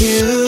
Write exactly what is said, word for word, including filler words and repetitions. you.